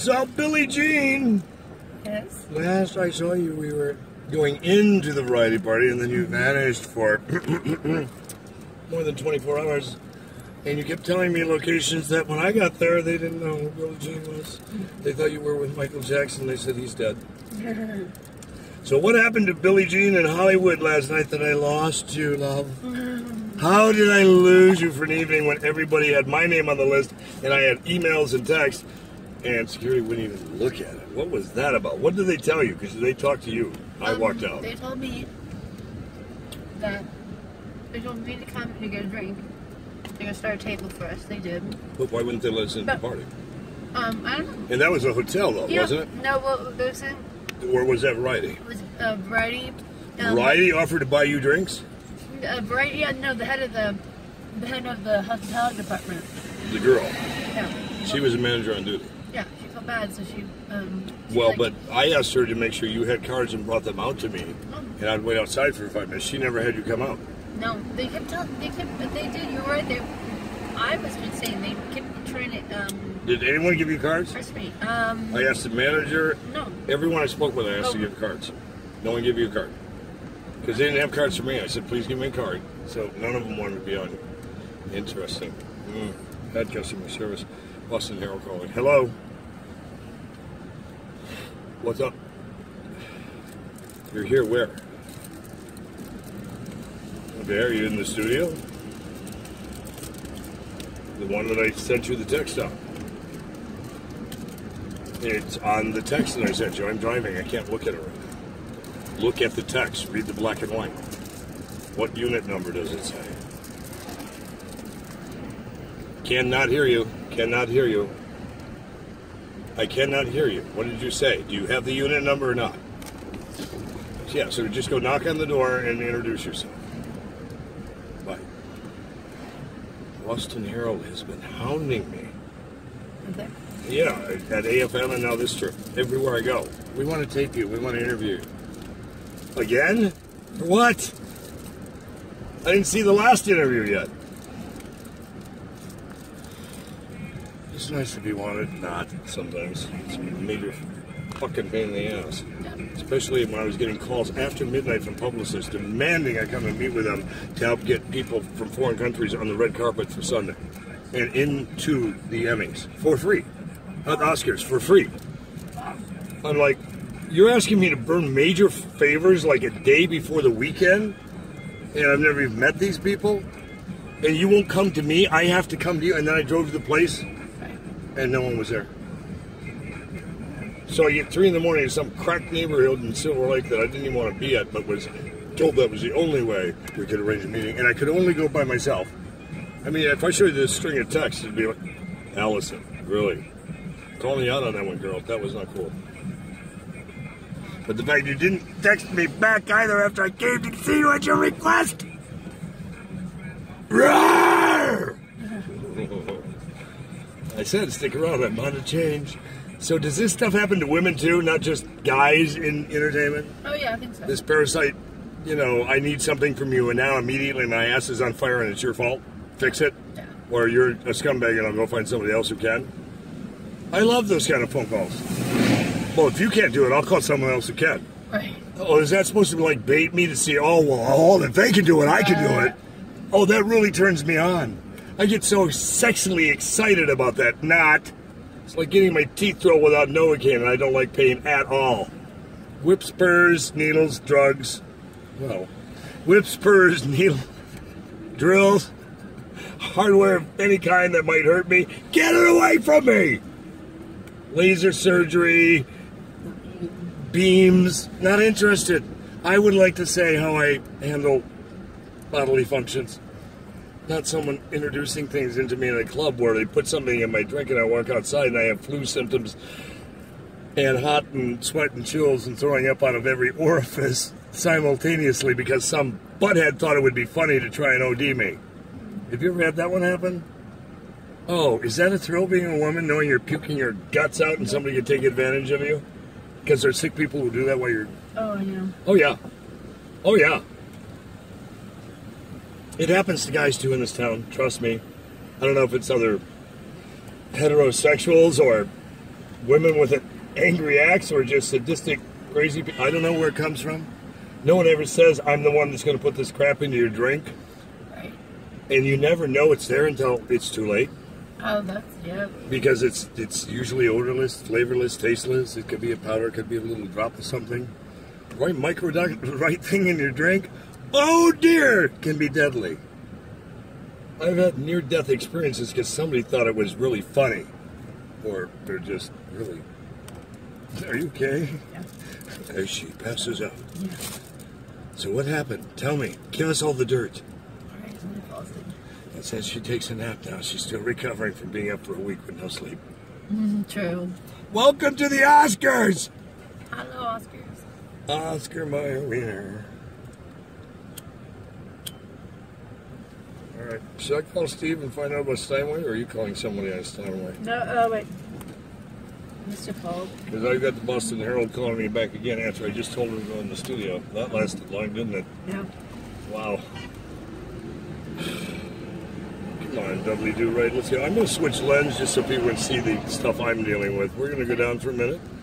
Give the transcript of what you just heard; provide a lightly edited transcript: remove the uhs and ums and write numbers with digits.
So, Billie Jean. Yes? Last I saw you, we were going into the variety party, and then you vanished for more than 24 hours. And you kept telling me locations that when I got there, they didn't know who Billie Jean was. They thought you were with Michael Jackson. They said he's dead. So what happened to Billie Jean in Hollywood last night that I lost you, love? How did I lose you for an evening when everybody had my name on the list and I had emails and texts and security wouldn't even look at it? What was that about? What did they tell you? Because they talked to you. I walked out. They told me that they told me to come to get a drink. They're going to start a table for us. They did. But why wouldn't they let us in the party? I don't know. And that was a hotel, though, wasn't it? No, well, there was or was that Variety? It was Variety. Variety offered to buy you drinks? Variety, no, the head of the hospitality department. The girl? Yeah. She was a manager on duty. Yeah, she felt bad, so she well, but I asked her to make sure you had cards and brought them out to me, and I'd wait outside for 5 minutes. She never had you come out. No, they kept telling, but they did, you're right, I was insane, they kept trying to, Did anyone give you cards? Trust me, I asked the manager. No. Everyone I spoke with, I asked to give cards. No one gave you a card. Because they didn't have cards for me. I said, please give me a card. So none of them wanted to be on. Interesting. Had customer service. Boston Herald calling. Hello. What's up? You're here where? Okay, are you in the studio? The one that I sent you the text on. It's on the text that I sent you. I'm driving. I can't look at it right now. Look at the text. Read the black and white. What unit number does it say? Cannot hear you. Cannot hear you. I cannot hear you. What did you say? Do you have the unit number or not? Yeah, so just go knock on the door and introduce yourself. Bye. Austin Harold has been hounding me. Okay. Yeah, at AFM and now this trip. Everywhere I go. We want to tape you. We want to interview you. Again? For what? I didn't see the last interview yet. It's nice to be wanted. Not sometimes. It's a major fucking pain in the ass. Especially when I was getting calls after midnight from publicists demanding I come and meet with them to help get people from foreign countries on the red carpet for Sunday. And into the Emmys. For free. At Oscars for free. I'm like, you're asking me to burn major favors like a day before the weekend, and I've never even met these people, and you won't come to me. I have to come to you. And then I drove to the place, and no one was there. So I get 3 in the morning in some crack neighborhood in Silver Lake that I didn't even want to be at, but was told that was the only way we could arrange a meeting, and I could only go by myself. I mean, if I showed you this string of texts, it'd be like, Allison, really? Call me out on that one, girl. That was not cool. But the fact you didn't text me back either after I came to see you at your request. Roar! I said, stick around. I'm on a change. So does this stuff happen to women, too, not just guys in entertainment? Oh, yeah, I think so. This parasite, you know, I need something from you, and now immediately my ass is on fire and it's your fault. Fix it, or you're a scumbag and I'll go find somebody else who can. I love those kind of phone calls. Well, if you can't do it, I'll call someone else who can. Right. Oh, is that supposed to be like bait me to see, oh, well, oh, if they can do it, I can do it. Oh, that really turns me on. I get so sexily excited about that. Not. It's like getting my teeth thrown without Novocaine, and I don't like pain at all. Whips, purrs, needles, drugs. Well, whips, purrs, needles, drills. Hardware of any kind that might hurt me, get it away from me! Laser surgery, beams, not interested. I would like to say how I handle bodily functions. Not someone introducing things into me in a club where they put something in my drink and I walk outside and I have flu symptoms and hot and sweat and chills and throwing up out of every orifice simultaneously because some butthead thought it would be funny to try and OD me. Have you ever had that one happen? Oh, is that a thrill being a woman, knowing you're puking your guts out and somebody can take advantage of you? Because there's sick people who do that while you're... Oh, yeah. Oh, yeah. Oh, yeah. It happens to guys, too, in this town. Trust me. I don't know if it's other heterosexuals or women with an angry axe or just sadistic, crazy people. I don't know where it comes from. No one ever says, I'm the one that's going to put this crap into your drink. Right. And you never know it's there until it's too late. Oh, that's, yeah. Because it's usually odorless, flavorless, tasteless. It could be a powder, it could be a little drop of something. Right right thing in your drink, oh dear, can be deadly. I've had near-death experiences because somebody thought it was really funny. Or they're just really, are you okay? Yeah. As she passes out. Yeah. So what happened? Tell me. Give us all the dirt. All right, I'm going to fall asleep. It says she takes a nap now. She's still recovering from being up for a week with no sleep. True. Welcome to the Oscars! Hello, Oscars. Oscar Mayer winner. Alright, should I call Steve and find out about Steinway, or are you calling somebody on Steinway? No, wait. Mr. Cole. Because I've got the Boston Herald calling me back again after I just told her to go in the studio. That lasted long, didn't it? Yeah. Wow. Come on, do right. Let's go. I'm going to switch lens just so people can see the stuff I'm dealing with. We're going to go down for a minute.